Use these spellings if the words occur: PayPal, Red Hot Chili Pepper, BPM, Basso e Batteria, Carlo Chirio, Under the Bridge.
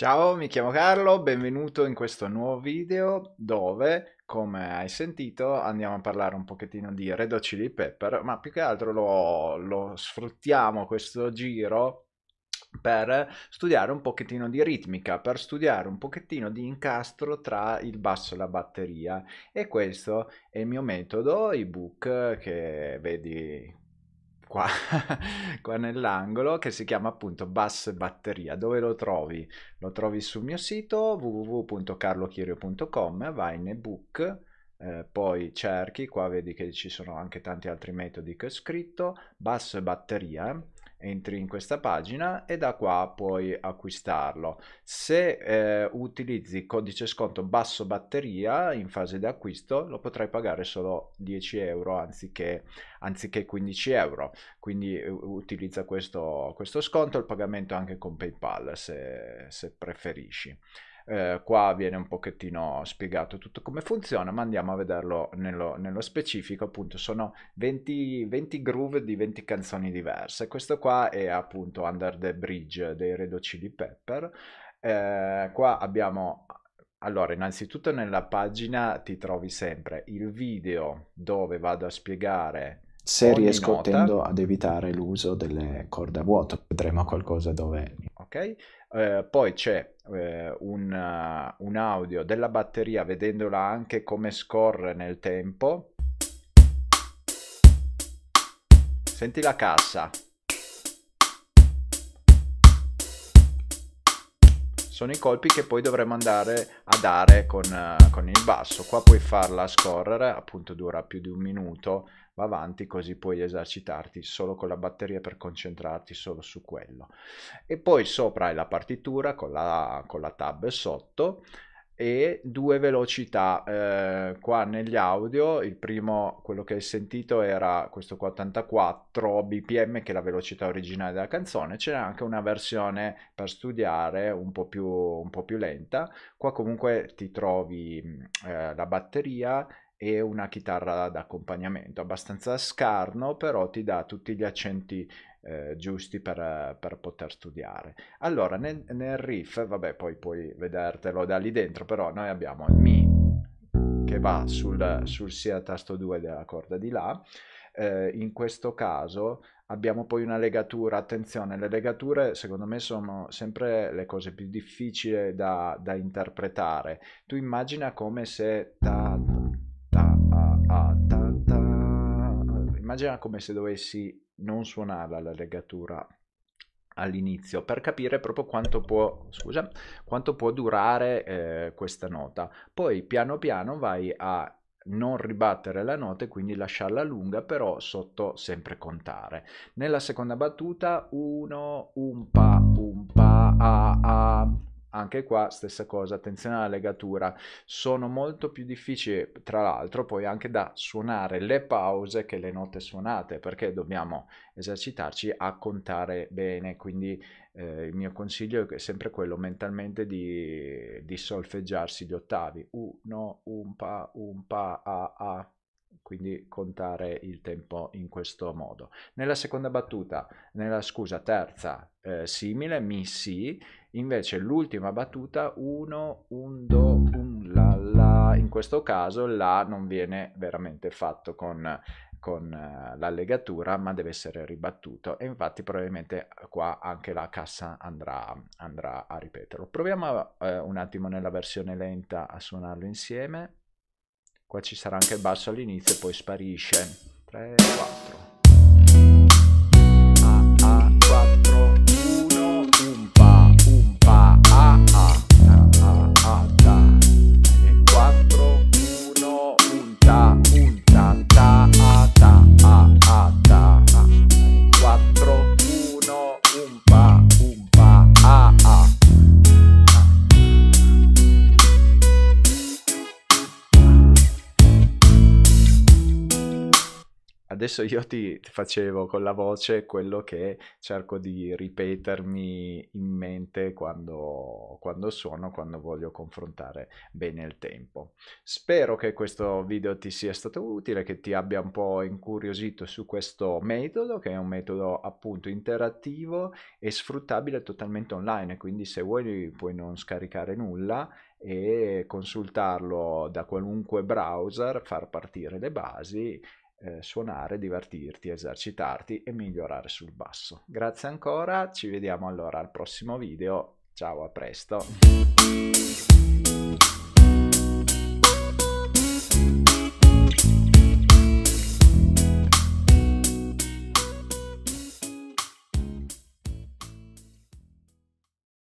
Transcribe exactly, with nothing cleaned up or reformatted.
Ciao, mi chiamo Carlo, benvenuto in questo nuovo video dove, come hai sentito, andiamo a parlare un pochettino di Red Hot Chili Pepper, ma più che altro lo, lo sfruttiamo questo giro per studiare un pochettino di ritmica, per studiare un pochettino di incastro tra il basso e la batteria. E questo è il mio metodo ebook che vedi Qua, qua nell'angolo, che si chiama appunto Basso e Batteria. Dove lo trovi? Lo trovi sul mio sito w w w punto carlo chirio punto com, vai in ebook, eh, poi cerchi, qua vedi che ci sono anche tanti altri metodi che ho scritto, Basso e Batteria, entri in questa pagina e da qua puoi acquistarlo. Se eh, utilizzi codice sconto Basso Batteria in fase di acquisto lo potrai pagare solo dieci euro anziché, anziché quindici euro, quindi utilizza questo, questo sconto, il pagamento anche con PayPal se, se preferisci. Eh, qua viene un pochettino spiegato tutto come funziona, ma andiamo a vederlo nello, nello specifico. Appunto sono venti, venti groove di venti canzoni diverse. Questo qua è appunto Under the Bridge dei Red Hot Chili Pepper. Eh, qua abbiamo, allora, innanzitutto nella pagina ti trovi sempre il video dove vado a spiegare, se riesco, nota. Tendo ad evitare l'uso delle corde a vuoto, vedremo qualcosa dove... Ok, eh, poi c'è eh, un, uh, un audio della batteria vedendola anche come scorre nel tempo. Senti la cassa. Sono i colpi che poi dovremo andare a dare con, uh, con il basso. Qua puoi farla scorrere, appunto dura più di un minuto, va avanti, così puoi esercitarti solo con la batteria per concentrarti solo su quello. E poi sopra è la partitura con la, con la tab sotto e due velocità. Eh, qua negli audio il primo, quello che hai sentito, era questo qua, ottantaquattro B P M, che è la velocità originale della canzone. C'era anche una versione per studiare un po' più, un po' più lenta. Qua comunque ti trovi eh, la batteria e una chitarra d'accompagnamento, abbastanza scarno, però ti dà tutti gli accenti eh, giusti per, per poter studiare. Allora nel, nel riff, vabbè, poi puoi vedertelo da lì dentro, però noi abbiamo il Mi che va sul, sul sia tasto due della corda di La, eh, in questo caso abbiamo poi una legatura. Attenzione, le legature secondo me sono sempre le cose più difficili da, da interpretare. Tu immagina come se ta, Immagina come se dovessi non suonarla la legatura all'inizio, per capire proprio quanto può, scusa, quanto può durare eh, questa nota. Poi piano piano vai a non ribattere la nota e quindi lasciarla lunga, però sotto sempre contare. Nella seconda battuta uno, un pa, un pa, a, a. Anche qua stessa cosa, attenzione alla legatura, sono molto più difficili tra l'altro poi anche da suonare le pause che le note suonate, perché dobbiamo esercitarci a contare bene, quindi eh, il mio consiglio è sempre quello mentalmente di, di solfeggiarsi gli ottavi, uno, un pa, un pa, a, a, quindi contare il tempo in questo modo. Nella seconda battuta, nella scusa terza, eh, simile, mi, si. Invece l'ultima battuta uno, un, do, un, la, la, in questo caso la non viene veramente fatto con, con la legatura, ma deve essere ribattuto, e infatti probabilmente qua anche la cassa andrà, andrà a ripeterlo. Proviamo eh, un attimo nella versione lenta a suonarlo insieme. Qua ci sarà anche il basso all'inizio e poi sparisce. tre, quattro. A, A, quattro. uno, un pa, un pa, A, A, ta, A, A, ta. E quattro, uno, un ta, un ta, ta, A, ta, A, A, ta. E quattro, uno, un pa, un pa, A, A. adesso io ti, ti facevo con la voce quello che cerco di ripetermi in mente quando, quando suono, quando voglio confrontare bene il tempo. Spero che questo video ti sia stato utile, che ti abbia un po' incuriosito su questo metodo, che è un metodo appunto interattivo e sfruttabile totalmente online, quindi se vuoi puoi non scaricare nulla e consultarlo da qualunque browser, far partire le basi, eh, suonare, divertirti, esercitarti e migliorare sul basso. Grazie ancora, ci vediamo allora al prossimo video, ciao, a presto.